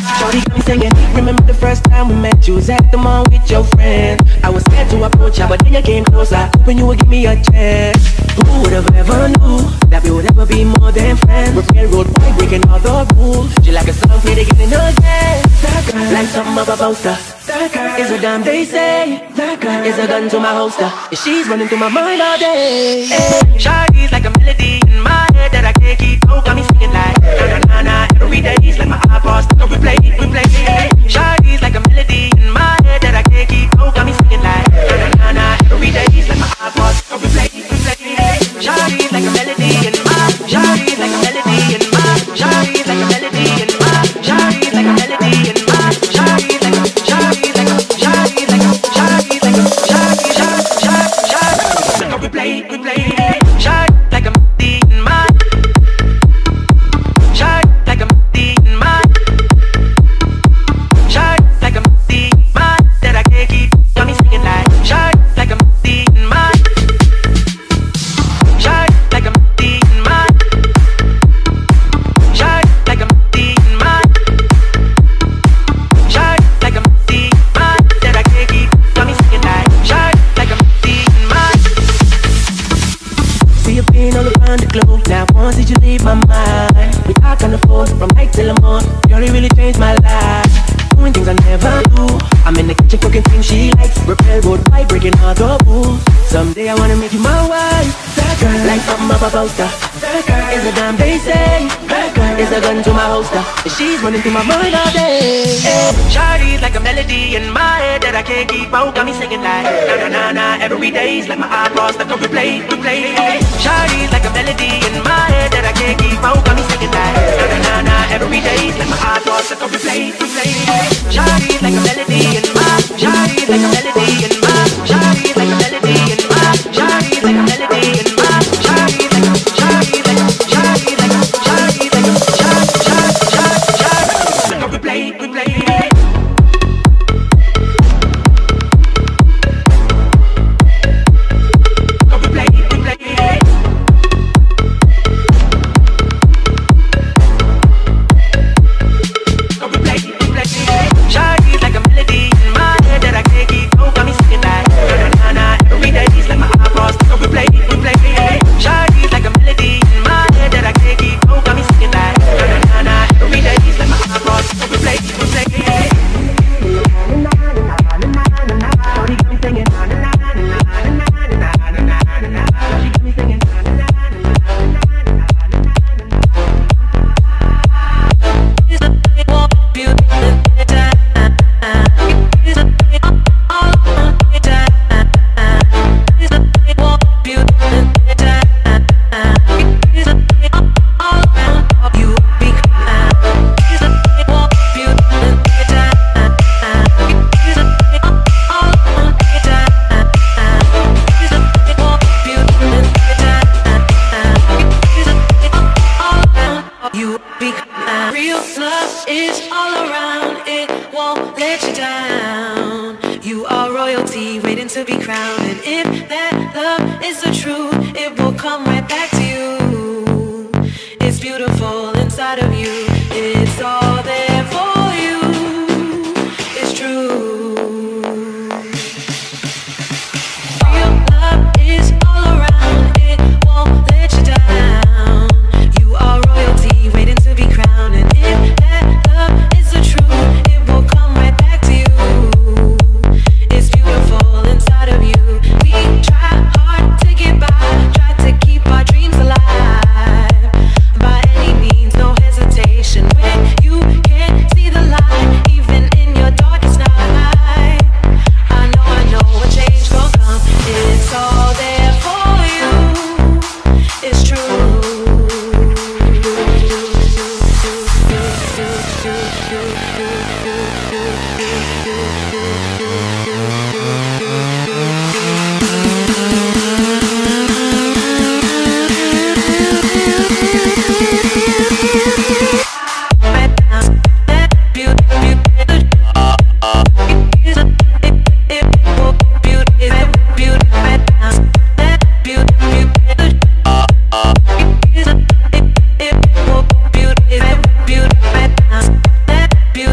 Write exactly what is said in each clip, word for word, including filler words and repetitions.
now. Shorty got me singing. Remember the first time we met? You was at the mall with your friend. I was scared to approach ya, but then you came closer, hoping you would give me a chance. Who would've ever knew that we would ever be more than friends? We're railroad boy breaking all the rules. She like a song made it getting a dance. That girl, like something up about her. That girl is a dime they say. That girl is a gun to my holster. And she's running through my mind all day. Hey. Shorty's like a melody in my head that I can't keep out. Got me singing like na na na every day. It's like my eyeballs stuck on replay, replay. Hey. Shorty's like a melody in my head that I can't keep out. Got me singing like na na na every day. It's like my eyeballs stuck on replay, replay. Hey. Shorty's like a melody in my. Shorty's like a melody in my. Shorty's like a melody in my. Shorty's like a melody in my. Shorty's like a shorty's like a shorty's like a shorty's like a shorty's like a shorty's like a replay, replay. Someday I wanna make you my wife. That girl, like something up about her. That girl is a dime they say. That girl is a gun to my holster. And she's running through my mind all day. Hey. Shorty's like a melody in my head that I can't keep out. Got me singing like na na na na every day's like my eyeballs stuck on replay, replay. Hey. Shorty's like a melody in my head that I can't keep out. Got me singing like na na na na every day's like my eyeballs stuck on replay, replay. Hey. Shorty's like a melody in my. Shorty's like a melody in my. Shorty's like a melody in my. Shawty's like a melody in my. Shawty's like a, shawty's like a, shawty's like a, shawty's like a, shawty's like a, shawty's like a, shawty's like a, we play, we play. Beautiful.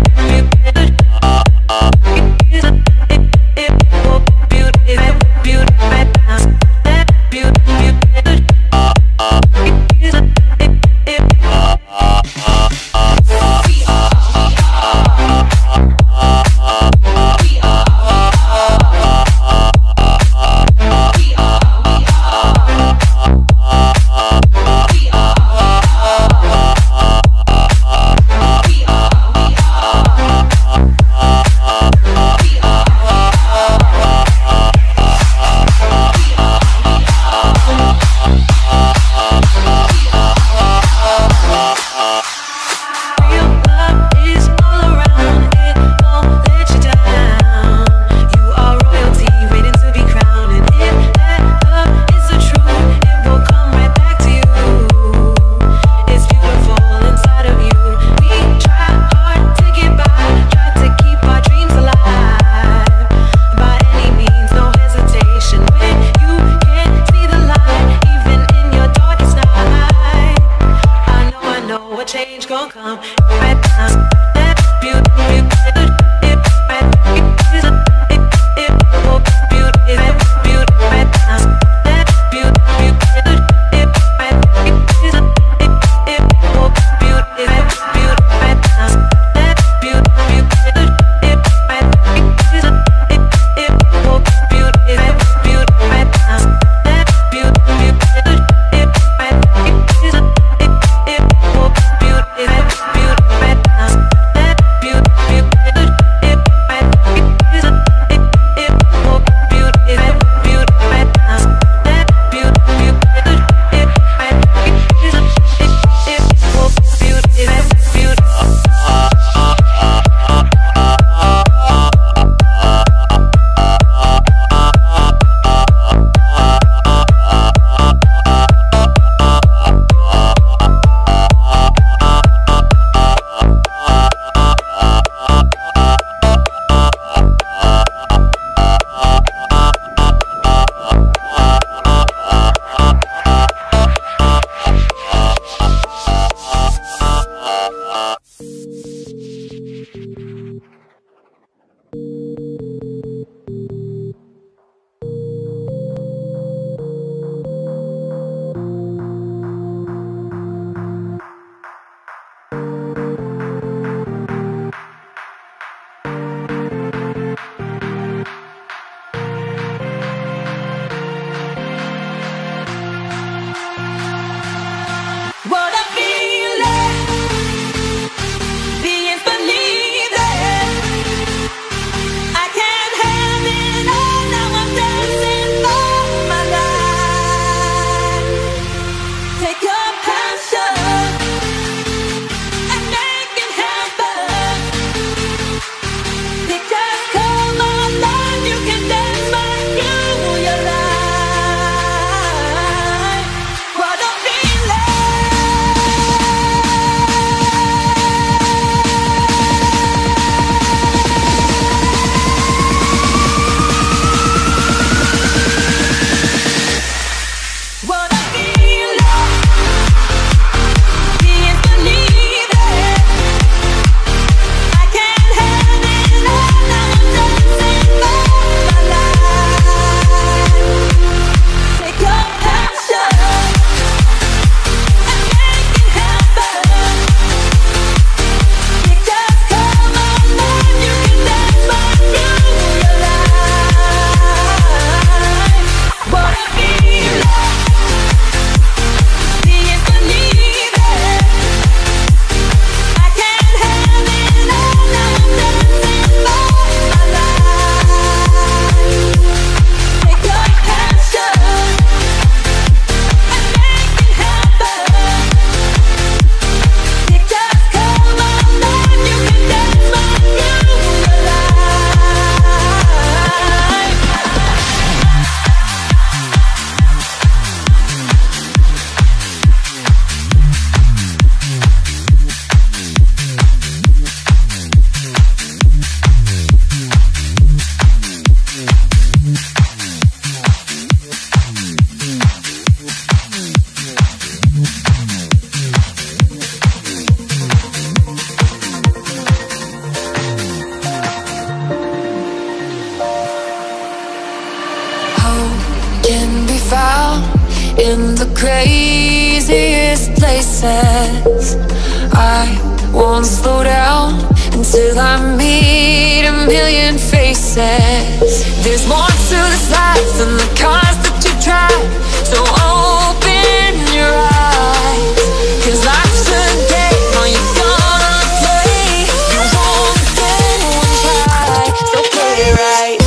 in the craziest places. I won't slow down until I meet a million faces. There's more to this life than the cars that you drive, so open your eyes, 'cause life's a game, all you're gonna play. You won't get one try, so play it right.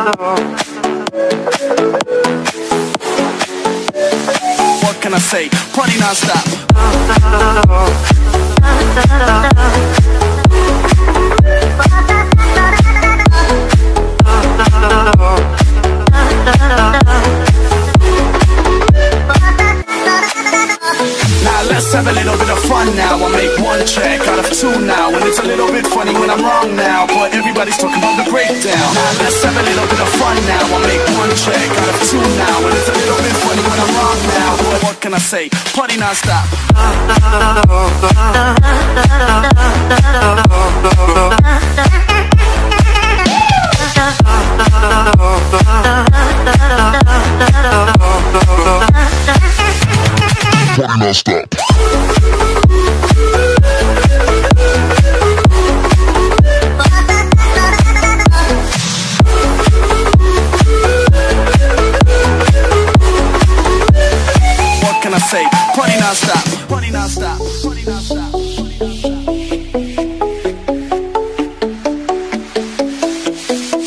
What can I say? Party non-stop. Now let's have a little bit of fun now. I make one track out of two now, and it's a little bit funny when I'm wrong now, but everybody's talking about the breakdown. Now let's have a little bit of fun now. I make one track out of two now, and it's a little bit funny when I'm wrong now, but what can I say? Party non-stop. Party non-stop. Party non-stop, party non-stop, party non-stop.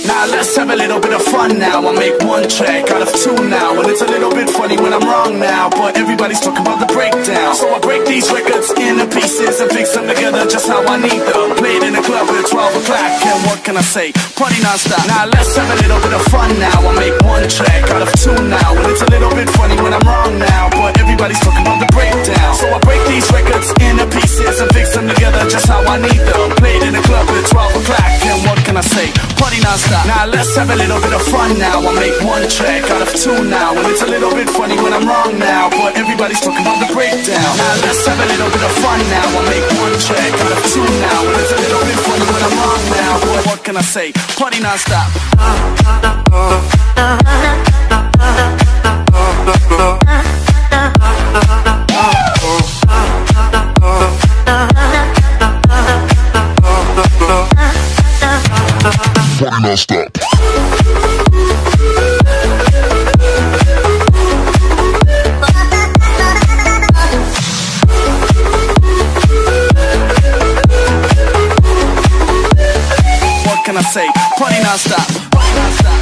Now let's have a little bit of fun now. I make one track out of two now, and it's a little bit funny when I'm wrong now, but everybody's talking about the breakdown. So I break these records into pieces and fix them together just how I need them. Play it in the club at twelve o'clock, and what can I say? Party non-stop. Now let's have a little bit of fun now. I make one track out of two now, and it's a little bit funny when I'm wrong now, but everybody's talking about the breakdown. So I break these records into pieces and fix them together just how I need them. Play it in the club at twelve o'clock, and what can I say? Party non-stop. Now let's have a little bit of fun now. I make one track out of two now, and it's a little bit funny when I'm wrong now, but everybody's talking about the breakdown. Now let's have a little bit of fun now. I make one track out of two now, and it's a little bit funny when I'm wrong now, but what can I say? Party non-stop. Party non-stop. What can I say? Party non-stop. Party non-stop.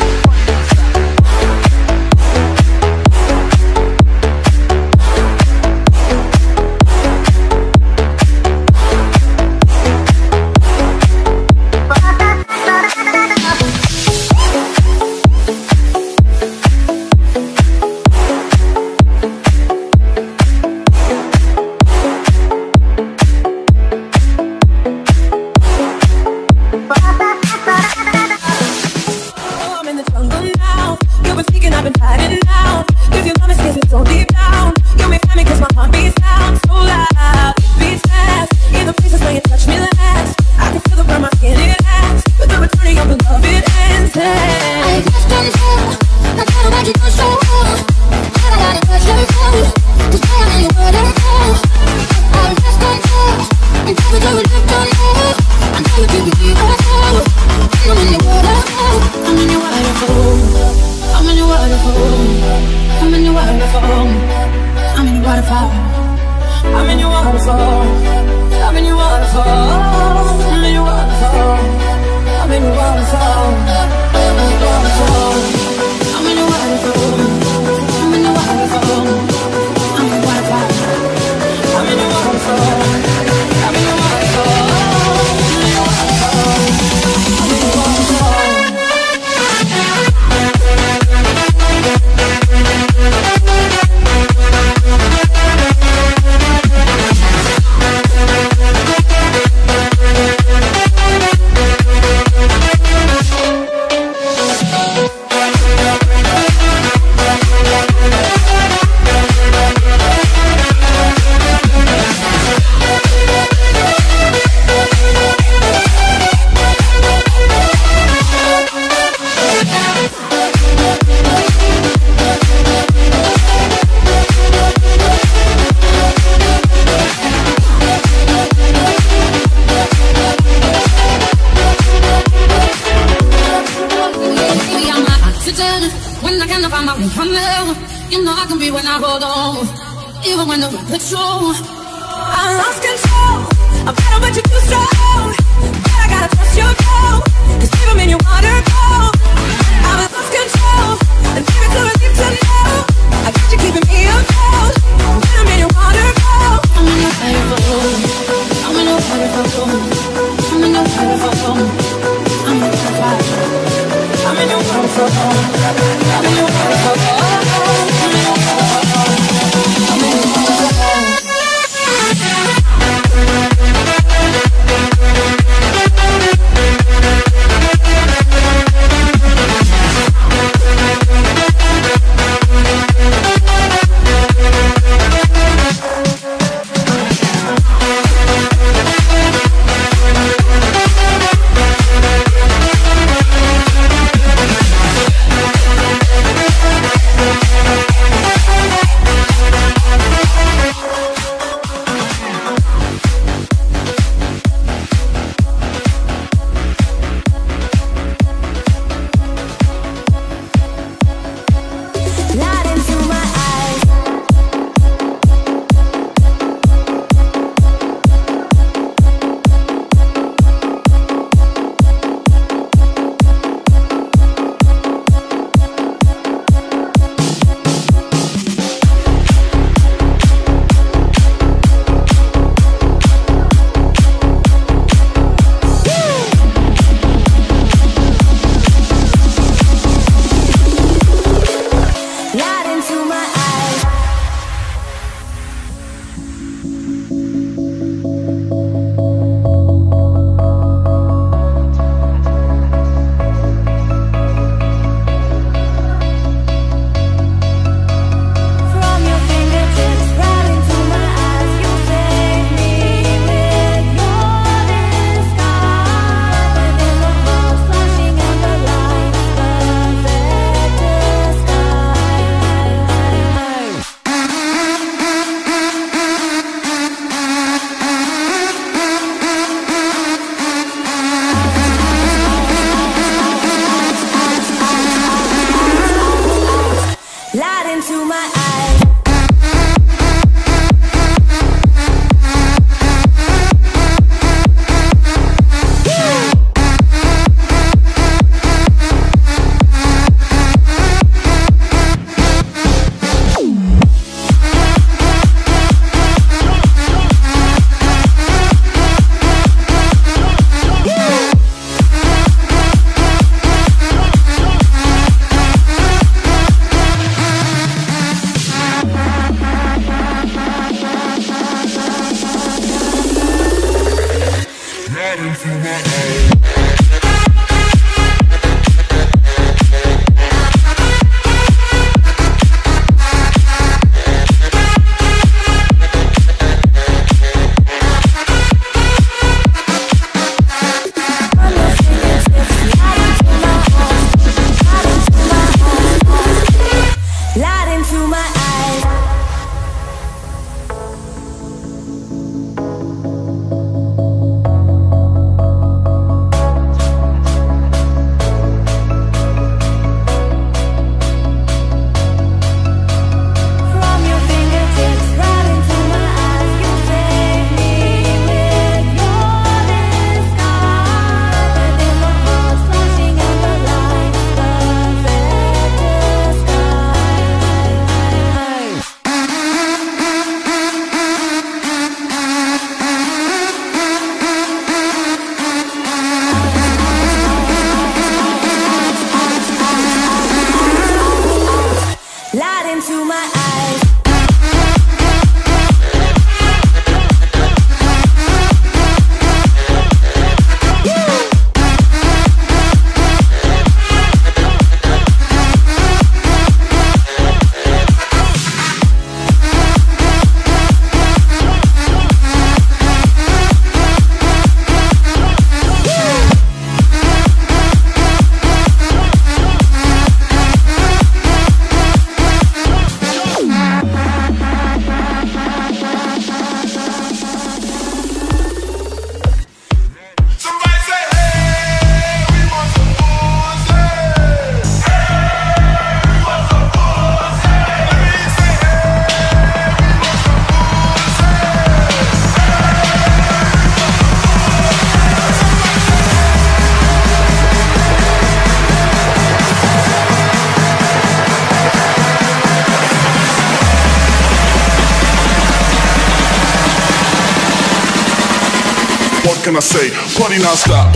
But I gotta trust your flow, 'cause even when you wanna go fuck can I say? Party non-stop.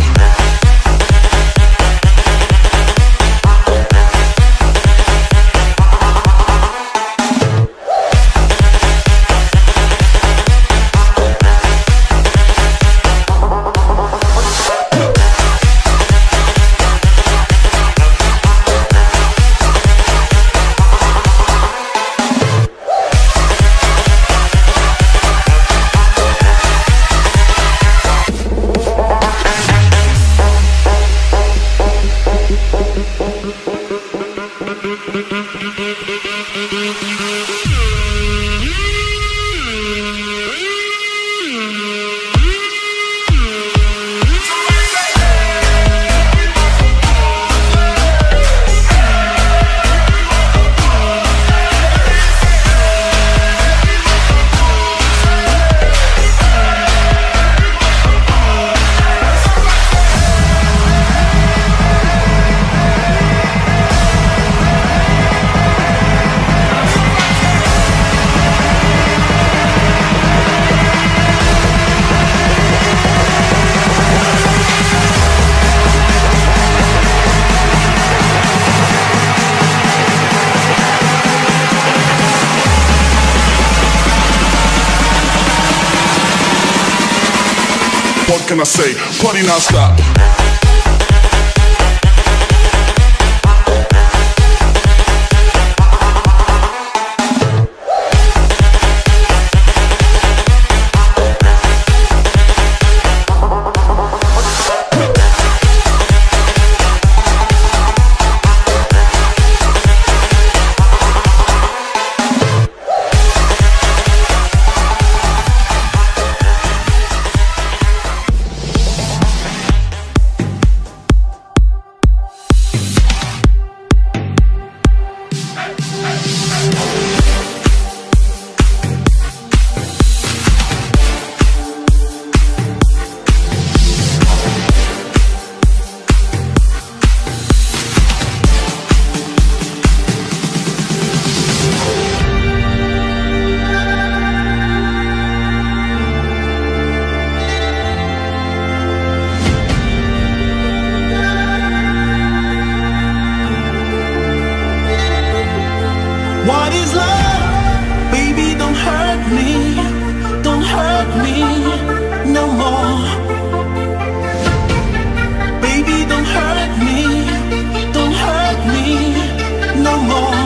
What can I say? Party non-stop. Baby, don't hurt me, don't hurt me no more.